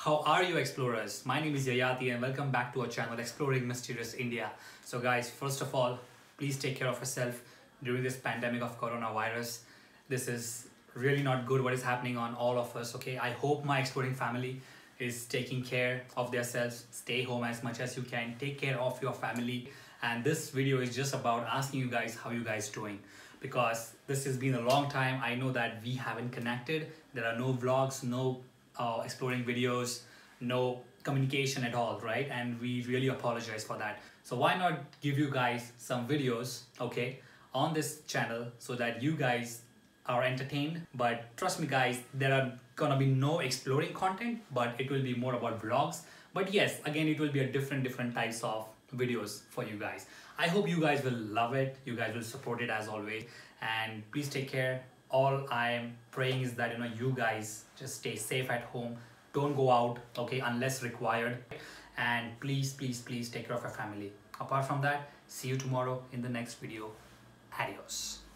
How are you, explorers? My name is Yayati and welcome back to our channel Exploring Mysterious India. So guys, first of all, please take care of yourself during this pandemic of coronavirus. This is really not good what is happening on all of us, okay? I hope my exploring family is taking care of themselves. Stay home as much as you can, take care of your family. And this video is just about asking you guys how you guys doing, because this has been a long time. I know that we haven't connected. There are no vlogs, no exploring videos, no communication at all, right? And we really apologize for that. So why not give you guys some videos, okay, on this channel so that you guys are entertained. But trust me guys, there are gonna be no exploring content, but it will be more about vlogs. But yes, again, it will be a different types of videos for you guys. I hope you guys will love it, you guys will support it as always, and please take care. All I am praying is that, you know, you guys just stay safe at home. Don't go out, okay, unless required. And please take care of your family. Apart from that, see you tomorrow in the next video. Adios.